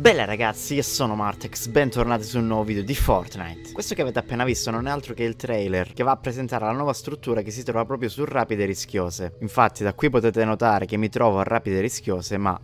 Bella ragazzi, io sono Martex, bentornati su un nuovo video di Fortnite. Questo che avete appena visto non è altro che il trailer che va a presentare la nuova struttura che si trova proprio su Rapide Rischiose. Infatti da qui potete notare che mi trovo a Rapide Rischiose, ma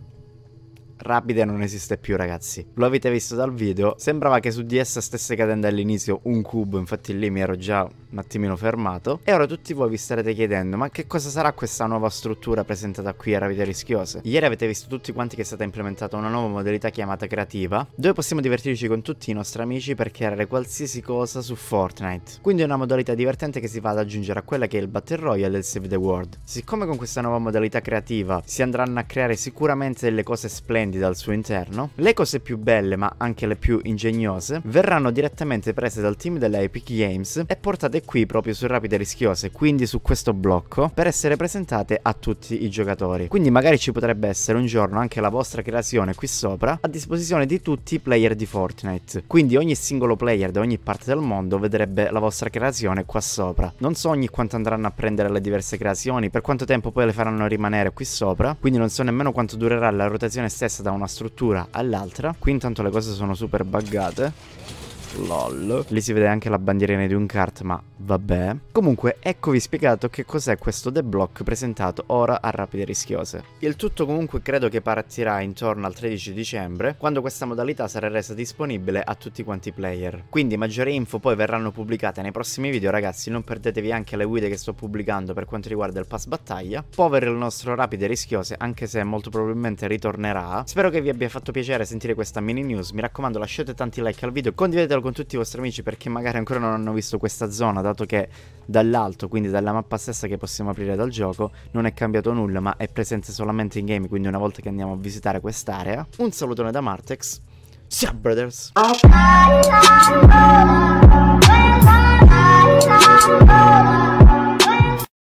Rapide non esiste più ragazzi. Lo avete visto dal video, sembrava che su di essa stesse cadendo all'inizio un cubo, infatti lì mi ero già un attimino fermato. E ora tutti voi vi starete chiedendo: ma che cosa sarà questa nuova struttura presentata qui a Rapide Rischiose? Ieri avete visto tutti quanti che è stata implementata una nuova modalità chiamata creativa, dove possiamo divertirci con tutti i nostri amici per creare qualsiasi cosa su Fortnite. Quindi è una modalità divertente che si va ad aggiungere a quella che è il Battle Royale e il Save the World. Siccome con questa nuova modalità creativa si andranno a creare sicuramente delle cose splendide dal suo interno, le cose più belle ma anche le più ingegnose verranno direttamente prese dal team della Epic Games e portate qui proprio su Rapide Rischiose, quindi su questo blocco, per essere presentate a tutti i giocatori. Quindi magari ci potrebbe essere un giorno anche la vostra creazione qui sopra a disposizione di tutti i player di Fortnite, quindi ogni singolo player da ogni parte del mondo vedrebbe la vostra creazione qua sopra. Non so ogni quanto andranno a prendere le diverse creazioni, per quanto tempo poi le faranno rimanere qui sopra, quindi non so nemmeno quanto durerà la rotazione stessa da una struttura all'altra. Qui intanto le cose sono super buggate. LOL. Lì si vede anche la bandierina di un kart, ma vabbè. Comunque eccovi spiegato che cos'è questo The Block presentato ora a Rapide Rischiose. Il tutto comunque credo che partirà intorno al 13 dicembre, quando questa modalità sarà resa disponibile a tutti quanti i player. Quindi maggiori info poi verranno pubblicate nei prossimi video ragazzi. Non perdetevi anche le guide che sto pubblicando per quanto riguarda il pass battaglia. Povero il nostro Rapide Rischiose, anche se molto probabilmente ritornerà. Spero che vi abbia fatto piacere sentire questa mini news. Mi raccomando, lasciate tanti like al video, condividetelo con tutti i vostri amici perché magari ancora non hanno visto questa zona, dato che dall'alto, quindi dalla mappa stessa che possiamo aprire dal gioco, non è cambiato nulla ma è presente solamente in game, quindi una volta che andiamo a visitare quest'area. Un salutone da Martex. Ciao brothers.